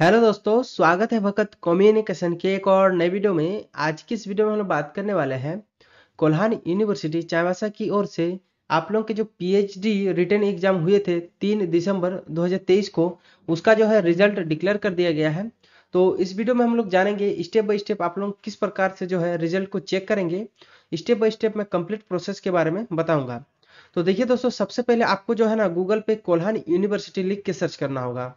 Hello दोस्तों, स्वागत है भक्त कम्युनिकेशन के एक और नए वीडियो में। आज की इस वीडियो में हम लोग बात करने वाले हैं कोल्हान यूनिवर्सिटी चाईबासा की ओर से आप लोगों के जो पीएचडी रिटन एग्जाम हुए थे 3 दिसंबर 2023 को, उसका जो है रिजल्ट डिक्लेयर कर दिया गया है। तो इस वीडियो में हम लोग जानेंगे स्टेप बाय स्टेप आप लोग किस प्रकार से जो है रिजल्ट को चेक करेंगे। स्टेप बाय स्टेप मैं कंप्लीट प्रोसेस के बारे में बताऊंगा। तो देखिए दोस्तों, सबसे पहले आपको जो है ना गूगल पे कोल्हान यूनिवर्सिटी लिख के सर्च करना होगा।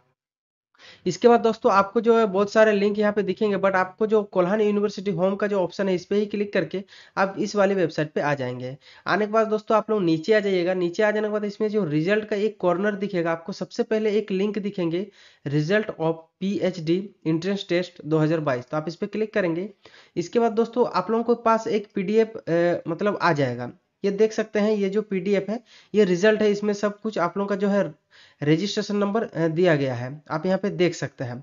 इसके बाद दोस्तों आपको जो है बहुत सारे लिंक यहाँ पे दिखेंगे, बट आपको जो कोल्हान यूनिवर्सिटी होम का जो ऑप्शन है इस पे ही क्लिक करके आप इस वाली वेबसाइट पे आ जाएंगे। आने के बाद दोस्तों आप लोग नीचे आ जाइएगा। नीचे आ जाने के बाद इसमें जो रिजल्ट का एक कॉर्नर दिखेगा, आपको सबसे पहले एक लिंक दिखेंगे, result of PhD entrance test 2022। तो आप इस पे क्लिक करेंगे। इसके बाद दोस्तों आप लोगों के पास एक PDF मतलब आ जाएगा। ये देख सकते हैं, ये जो PDF है ये रिजल्ट है, इसमें सब कुछ आप लोगों का जो है रजिस्ट्रेशन नंबर दिया गया है, आप यहाँ पे देख सकते हैं।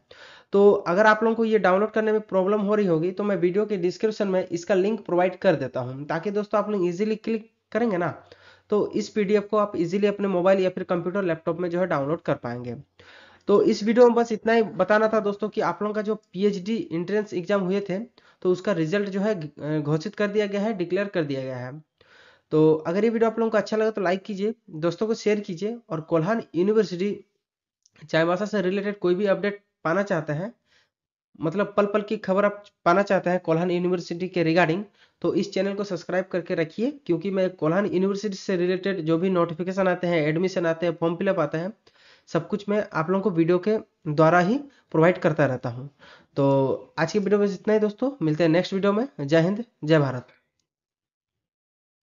तो अगर आप लोगों को ये डाउनलोड करने में प्रॉब्लम हो रही होगी तो मैं वीडियो के डिस्क्रिप्शन में इसका लिंक प्रोवाइड कर देता हूँ, ताकि दोस्तों आप लोग इजीली क्लिक करेंगे ना तो इस PDF को आप इजीली अपने मोबाइल या फिर कंप्यूटर लैपटॉप में जो है डाउनलोड कर पाएंगे। तो इस वीडियो में बस इतना ही बताना था दोस्तों कि आप लोगों का जो PhD एंट्रेंस एग्जाम हुए थे तो उसका रिजल्ट जो है घोषित कर दिया गया है, डिक्लेयर कर दिया गया है। तो अगर ये वीडियो आप लोगों को अच्छा लगा तो लाइक कीजिए, दोस्तों को शेयर कीजिए, और कोल्हान यूनिवर्सिटी चाईबासा से रिलेटेड कोई भी अपडेट पाना चाहते हैं, मतलब पल पल की खबर आप पाना चाहते हैं कोल्हान यूनिवर्सिटी के रिगार्डिंग, तो इस चैनल को सब्सक्राइब करके रखिए, क्योंकि मैं कोल्हान यूनिवर्सिटी से रिलेटेड जो भी नोटिफिकेशन आते हैं, एडमिशन आते हैं, फॉर्म फिलअप आते हैं, सब कुछ मैं आप लोगों को वीडियो के द्वारा ही प्रोवाइड करता रहता हूँ। तो आज की वीडियो में इतना ही दोस्तों, मिलते हैं नेक्स्ट वीडियो में। जय हिंद, जय भारत।